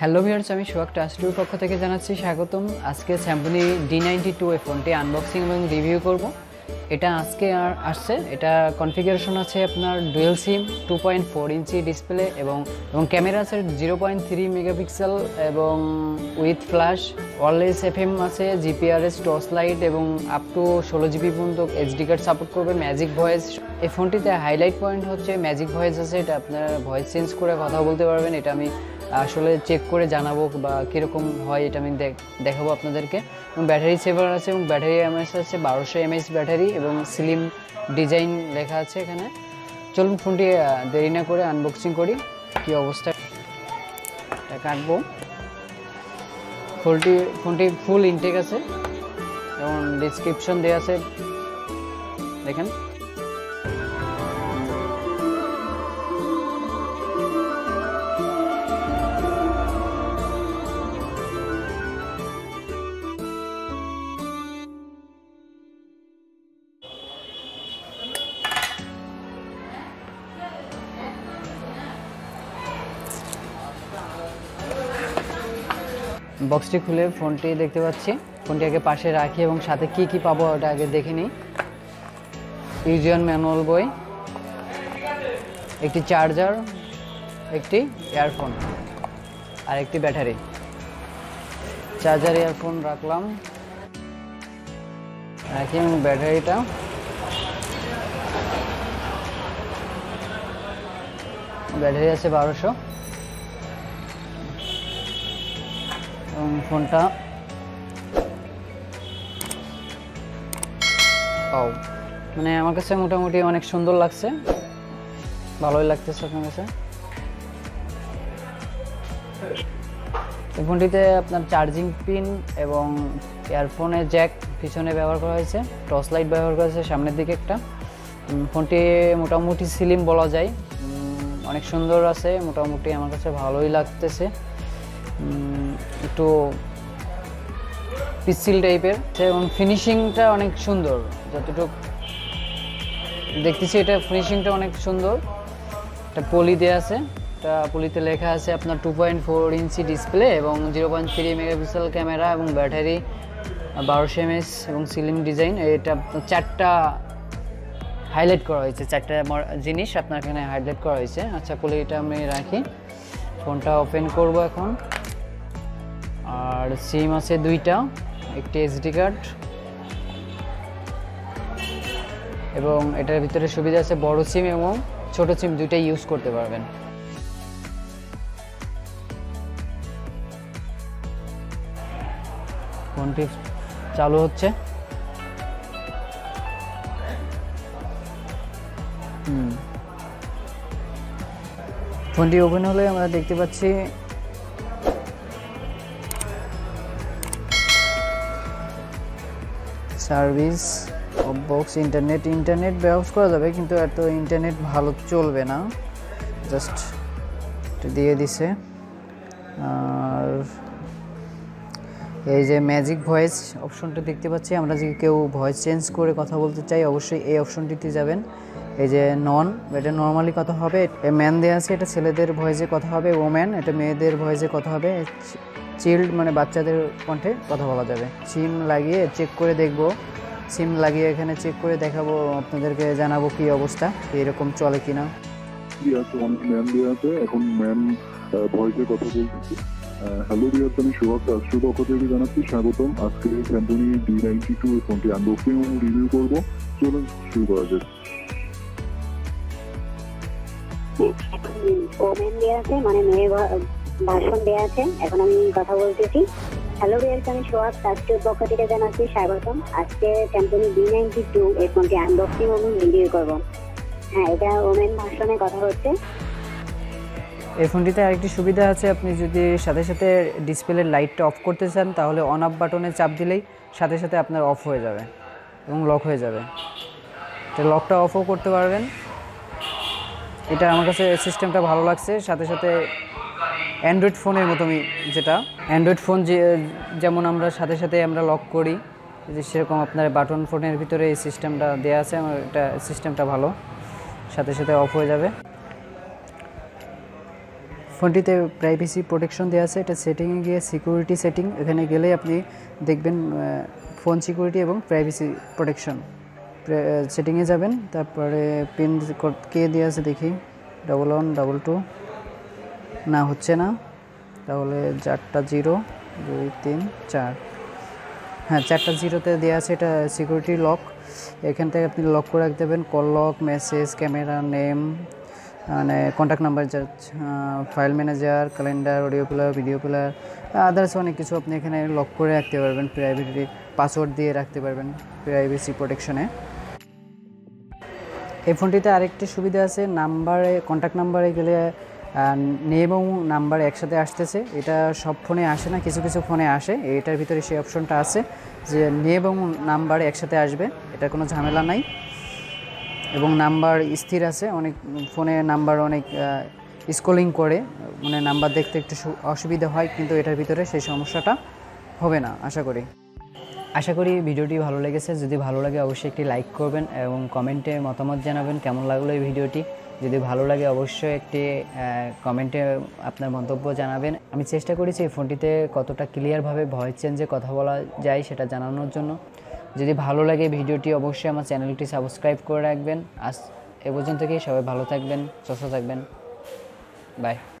Hello viewers आमी शोहाग टाचट्यूब पक्ष थेके जानाच्छि स्वागतम। आज के Symphony D92 फोनटी आनबक्सिंग और रिव्यू करब। এটা আজকে আর আসছে। এটা কনফিগারেশন আছে আপনার ডুয়েল সিম 2.4 ইঞ্চি ডিসপ্লে এবং ক্যামেরা আছে 0.3 মেগাপিক্সেল এবং উইথ ফ্ল্যাশ ওয়্যারলেস এফএম আছে, জিপিআরএস টর্চ লাইট এবং আপ টু 16 জিবি পর্যন্ত এসডি কার্ড সাপোর্ট করবে। ম্যাজিক ভয়েস এই ফোনটিতে হাইলাইট পয়েন্ট হচ্ছে ম্যাজিক ভয়েস আছে, এটা আপনারা ভয়েস চেঞ্জ করে কথা বলতে পারবেন। এটা আমি আসলে চেক করে জানাবো বা কীরকম হয়, এটা আমি দেখাবো আপনাদেরকে। এবং ব্যাটারি সেভার আছে এবং ব্যাটারি এমএস আছে 1200 mAh ব্যাটারি এবং স্লিম ডিজাইন লেখা আছে এখানে। চলুন ফোনটি দেরি না করে আনবক্সিং করি, কী অবস্থা এটা কাটবো। ফোনটি ফুল ইনটেক আছে এবং ডিসক্রিপশন দেওয়া আছে, দেখেন। বক্সটি খুলে ফোনটি দেখতে পাচ্ছি। ফোনটি আগে পাশে রাখি এবং সাথে কি কি পাবো ওটা আগে দেখে নিই। ইউজিয়ান ম্যানুয়াল বই, একটি চার্জার, একটি ইয়ারফোন আর একটি ব্যাটারি। চার্জার ইয়ারফোন রাখলাম, রাখি এবং ব্যাটারিটা ব্যাটারি আছে 1200 এবং ফোনটা মানে আমার কাছে মোটামুটি অনেক সুন্দর লাগছে, ভালোই লাগতেছে আপনার কাছে। এই ফোনটিতে আপনার চার্জিং পিন এবং ইয়ারফোনে জ্যাক পিছনে ব্যবহার করা হয়েছে, টর্চ লাইট ব্যবহার করা হয়েছে সামনের দিকে একটা। ফোনটি মোটামুটি স্লিম বলা যায়, অনেক সুন্দর আছে, মোটামুটি আমার কাছে ভালোই লাগতেছে। একটু পিসিল টাইপের এবং ফিনিশিংটা অনেক সুন্দর, যতটুকু দেখতেছি এটা ফিনিশিংটা অনেক সুন্দর। একটা পলি দেওয়া আছে, এটা পলিতে লেখা আছে আপনার 2.4 ইঞ্চি ডিসপ্লে এবং 0.3 মেগাপিক্সেল ক্যামেরা এবং ব্যাটারি 1200 mAh এবং স্লিম ডিজাইন। এটা চারটা হাইলাইট করা হয়েছে, চারটা জিনিস আপনার এখানে হাইলাইট করা হয়েছে। আচ্ছা, পলিটা আমি রাখি, ফোনটা ওপেন করব এখন। আর সিম আছে দুইটা, একটি এসডি কার্ড এবং এটার ভিতরে সুবিধা আছে বড় সিম এবং ছোট সিম দুইটাই ইউজ করতে পারবেন। ফোনটি চালু হচ্ছে, ফোনটি ওপেন হলে আমরা দেখতে পাচ্ছি service of box internet browse করা যাবে, কিন্তু এত ইন্টারনেট ভালো চলবে না, জাস্ট দিয়ে দিছে। আর এই যে ম্যাজিক ভয়েস অপশনটা দেখতে পাচ্ছি, আমরা যদি কেউ ভয়েস চেঞ্জ করে কথা বলতে চাই অবশ্যই এই অপশনটিতে যাবেন। এই যে নন, এটা নর্মালি কথা হবে। ম্যান দেওয়া আছে, এটা ছেলেদের ভয়েসে কথা হবে। ওম্যান, এটা মেয়েদের ভয়েসে কথা হবে। চিল্ড মানে বাচ্চাদের কণ্ঠে কথা বলা যাবে। সিম লাগিয়ে চেক করে দেখব, সিম লাগিয়ে এখানে চেক করে দেখাবো আপনাদেরকে, জানাবো কি অবস্থা, এরকম চলে কিনা। এখন ম্যাম ভয়েসে কথা বলতেছি। হ্যালো ভিউয়ার্স, আমি শোহাগ টাচট্যুব পক্ষ থেকে জানাচ্ছি স্বাগতম। আজকে Symphony D92 ফোনটি আনবক্সিং এবং রিভিউ করবো, চলুন শুরু করা যাক। ওমেন দেওয়া আছে মানে মেয়ে ভাষণ দেওয়া আছে, এখন আমি কথা বলতেছি। হ্যালো ভিউয়ার্স, আমি শোহাগ টাচট্যুব পক্ষ থেকে জানাচ্ছি স্বাগতম। আজকে Symphony D92 এই ফোনটি আনবক্সিং এবং রিভিউ করবো। হ্যাঁ, এটা ওমেন ভাষণে কথা হচ্ছে। এই ফোনটিতে আরেকটি সুবিধা আছে, আপনি যদি সাথে সাথে ডিসপ্লের লাইটটা অফ করতে চান তাহলে অন অফ বাটনে চাপ দিলেই সাথে সাথে আপনার অফ হয়ে যাবে এবং লক হয়ে যাবে। তো লকটা অফও করতে পারবেন। এটা আমার কাছে সিস্টেমটা ভালো লাগছে, সাথে সাথে অ্যান্ড্রয়েড ফোনের মতনই, যেটা অ্যান্ড্রয়েড ফোন যেমন আমরা সাথে সাথে আমরা লক করি যে সেরকম আপনার বাটন ফোনের ভিতরে এই সিস্টেমটা দেওয়া আছে। আমার এটা সিস্টেমটা ভালো, সাথে সাথে অফ হয়ে যাবে। ফোনটিতে প্রাইভেসি প্রোটেকশন দেওয়া আছে। এটা সেটিংয়ে গিয়ে সিকিউরিটি সেটিং এখানে গেলে আপনি দেখবেন ফোন সিকিউরিটি এবং প্রাইভেসি প্রোটেকশন সেটিংয়ে যাবেন। তারপরে পিন কোড কে দেওয়া আছে দেখি 11 22 না হচ্ছে না, তাহলে 4টা 0 2 3 4 হ্যাঁ 4টা 0-তে দেওয়া আছে। এটা সিকিউরিটি লক, এখান থেকে আপনি লক করে রাখতে পারেন। Call lock, message, camera, name মানে contact number, file manager, calendar, audio player, video player, others অনেক কিছু আপনি এখানে লক করে রাখতে পারবেন। প্রাইভেসি পাসওয়ার্ড দিয়ে রাখতে পারবেন প্রাইভেসি প্রোটেকশনে। এই ফোনটিতে আরেকটি সুবিধা আছে, নাম্বারে কন্ট্যাক্ট নাম্বারে গেলে নেম এবং নাম্বার একসাথে আসতেছে। এটা সব ফোনে আসে না, কিছু কিছু ফোনে আসে। এটার ভিতরে সেই অপশনটা আছে যে নেম এবং নাম্বার একসাথে আসবে, এটা কোনো ঝামেলা নাই। এবং নাম্বার স্থির আছে, অনেক ফোনে নাম্বার অনেক স্ক্রলিং করে মানে নাম্বার দেখতে একটু অসুবিধা হয়, কিন্তু এটার ভিতরে সেই সমস্যাটা হবে না। আশা করি ভিডিওটি ভালো লেগেছে। যদি ভালো লাগে অবশ্যই একটি লাইক করবেন এবং কমেন্টে মতামত জানাবেন কেমন লাগলো এই ভিডিওটি। যদি ভালো লাগে অবশ্যই একটি কমেন্টে আপনার মন্তব্য জানাবেন। আমি চেষ্টা করেছি এই ফোনটিতে কতটা ক্লিয়ারভাবে ভয়েস চেঞ্জে কথা বলা যায় সেটা জানানোর জন্য। যদি ভালো লাগে ভিডিওটি অবশ্যই আমার চ্যানেলটি সাবস্ক্রাইব করে রাখবেন। আজ এ পর্যন্ত, সবাই ভালো থাকবেন, সুস্থ থাকবেন, বাই।